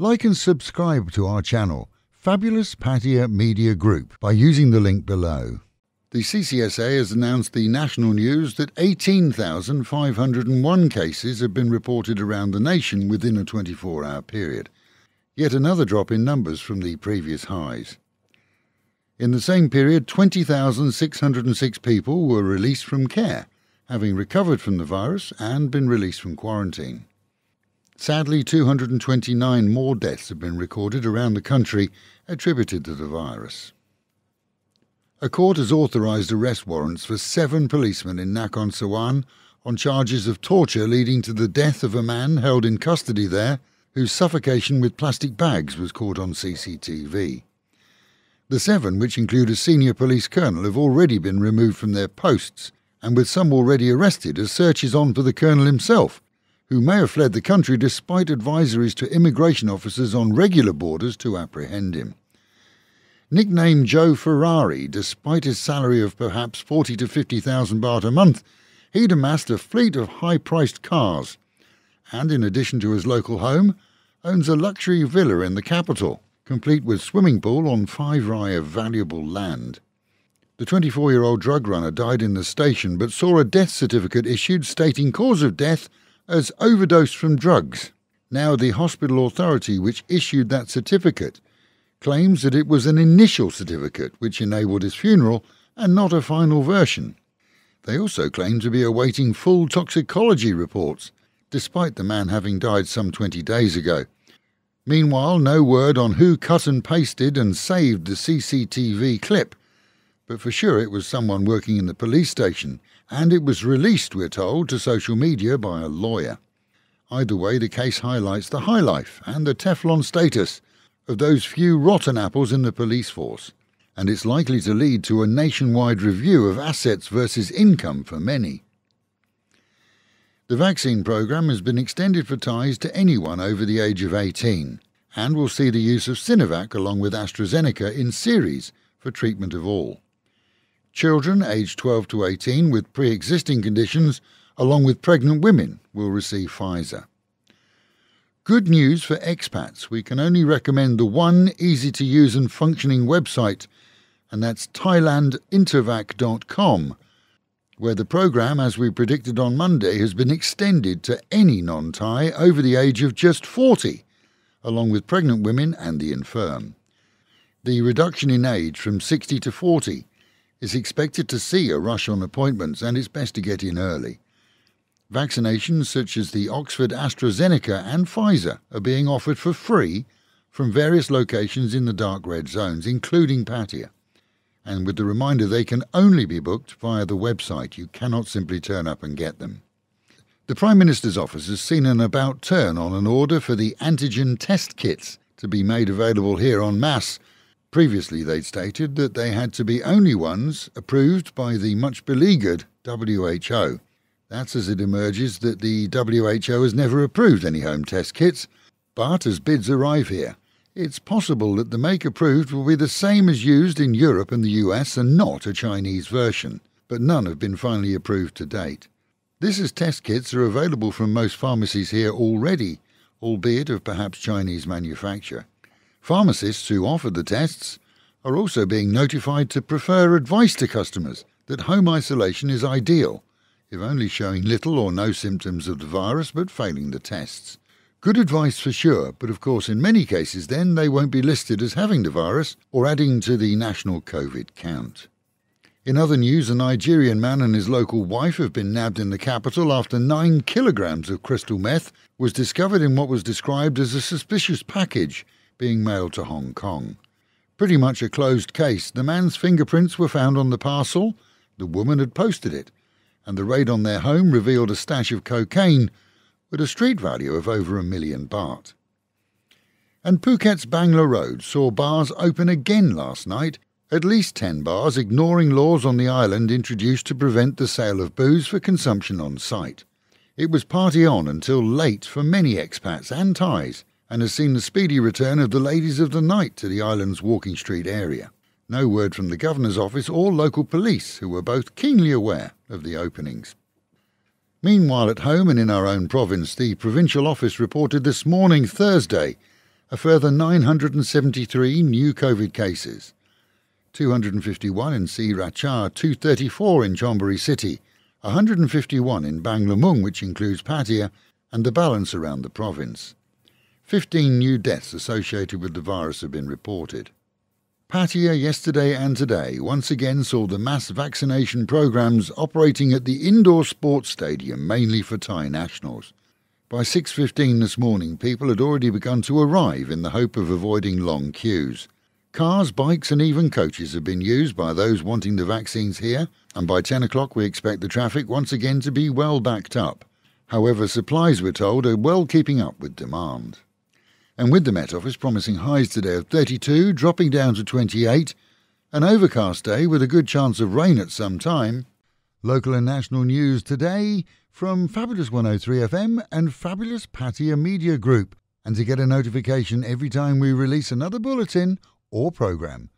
Like and subscribe to our channel, Fabulous Pattaya Media Group, by using the link below. The CCSA has announced the national news that 18,501 cases have been reported around the nation within a 24-hour period, yet another drop in numbers from the previous highs. In the same period, 20,606 people were released from care, having recovered from the virus and been released from quarantine. Sadly, 229 more deaths have been recorded around the country attributed to the virus. A court has authorised arrest warrants for 7 policemen in Nakhon Sawan on charges of torture leading to the death of a man held in custody there whose suffocation with plastic bags was caught on CCTV. The 7, which include a senior police colonel, have already been removed from their posts, and with some already arrested as search is on for the colonel himself, who may have fled the country despite advisories to immigration officers on regular borders to apprehend him. Nicknamed Joe Ferrari, despite his salary of perhaps 40 to 50,000 baht a month, he'd amassed a fleet of high-priced cars and, in addition to his local home, owns a luxury villa in the capital, complete with swimming pool on 5 rai of valuable land. The 24-year-old drug runner died in the station but saw a death certificate issued stating cause of death as overdose from drugs. Now the hospital authority which issued that certificate claims that it was an initial certificate which enabled his funeral and not a final version. They also claim to be awaiting full toxicology reports, despite the man having died some 20 days ago. Meanwhile, no word on who cut and pasted and saved the CCTV clip, but for sure it was someone working in the police station, and it was released, we're told, to social media by a lawyer. Either way, the case highlights the high life and the Teflon status of those few rotten apples in the police force, and it's likely to lead to a nationwide review of assets versus income for many. The vaccine program has been extended for Thais to anyone over the age of 18 and will see the use of Sinovac along with AstraZeneca in series for treatment of all. Children aged 12 to 18 with pre-existing conditions along with pregnant women will receive Pfizer. Good news for expats. We can only recommend the one easy-to-use and functioning website, and that's thailandinervac.com, where the programme, as we predicted on Monday, has been extended to any non-Thai over the age of just 40, along with pregnant women and the infirm. The reduction in age from 60 to 40 is expected to see a rush on appointments, and it's best to get in early. Vaccinations such as the Oxford AstraZeneca and Pfizer are being offered for free from various locations in the dark red zones, including Pattaya. And with the reminder they can only be booked via the website. You cannot simply turn up and get them. The Prime Minister's office has seen an about turn on an order for the antigen test kits to be made available here en masse. Previously, they'd stated that they had to be only ones approved by the much-beleaguered WHO. That's as it emerges that the WHO has never approved any home test kits, but as bids arrive here, it's possible that the make approved will be the same as used in Europe and the US and not a Chinese version, but none have been finally approved to date. This is test kits are available from most pharmacies here already, albeit of perhaps Chinese manufacture. Pharmacists who offer the tests are also being notified to prefer advice to customers that home isolation is ideal, if only showing little or no symptoms of the virus but failing the tests. Good advice for sure, but of course in many cases then they won't be listed as having the virus or adding to the national COVID count. In other news, a Nigerian man and his local wife have been nabbed in the capital after 9 kilograms of crystal meth was discovered in what was described as a suspicious package being mailed to Hong Kong. Pretty much a closed case. The man's fingerprints were found on the parcel, the woman had posted it, and the raid on their home revealed a stash of cocaine with a street value of over $1 million baht. And Phuket's Bangla Road saw bars open again last night, at least 10 bars, ignoring laws on the island introduced to prevent the sale of booze for consumption on site. It was party on until late for many expats and Thais, and has seen the speedy return of the ladies of the night to the island's Walking Street area. No word from the governor's office or local police, who were both keenly aware of the openings. Meanwhile, at home and in our own province, the provincial office reported this morning, Thursday, a further 973 new COVID cases, 251 in Sirachar, 234 in Chomburi City, 151 in Banglamung, which includes Pattaya, and the balance around the province. 15 new deaths associated with the virus have been reported. Pattaya yesterday and today once again saw the mass vaccination programs operating at the indoor sports stadium, mainly for Thai nationals. By 6:15 this morning, people had already begun to arrive in the hope of avoiding long queues. Cars, bikes and even coaches have been used by those wanting the vaccines here, and by 10 o'clock we expect the traffic once again to be well backed up. However, supplies, we're told, are well keeping up with demand. And with the Met Office promising highs today of 32, dropping down to 28, an overcast day with a good chance of rain at some time. Local and national news today from Fabulous 103 FM and Fabulous Pattaya Media Group. And to get a notification every time we release another bulletin or programme,